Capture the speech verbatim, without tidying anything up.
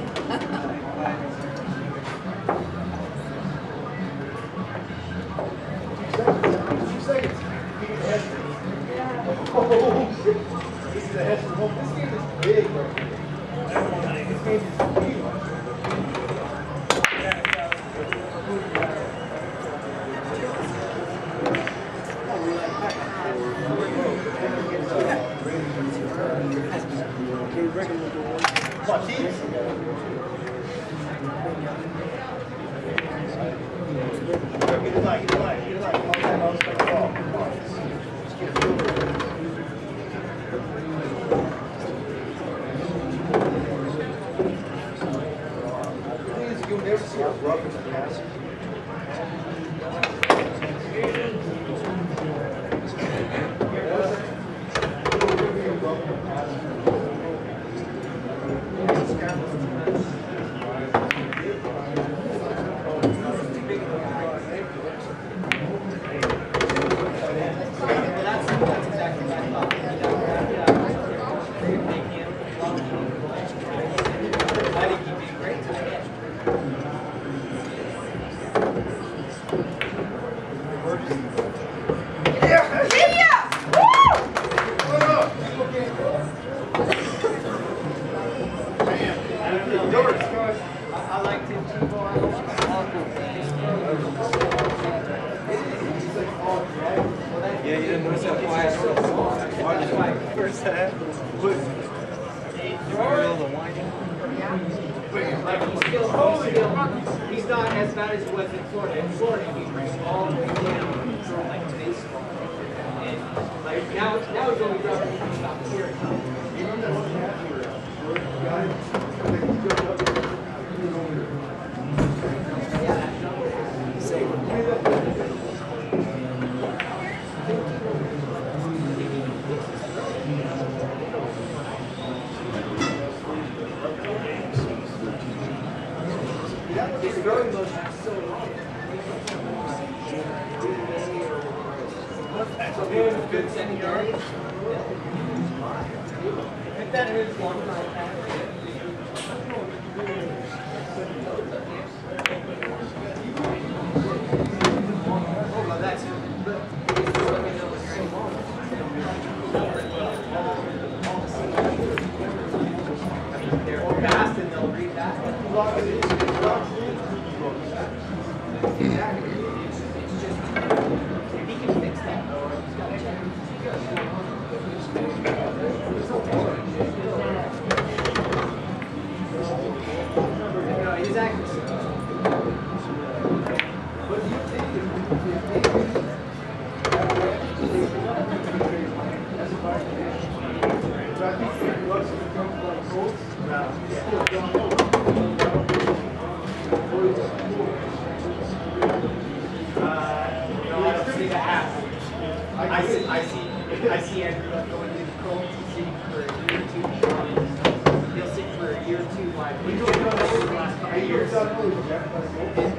He'll sit for a year or two. Like, we do it for the last five years.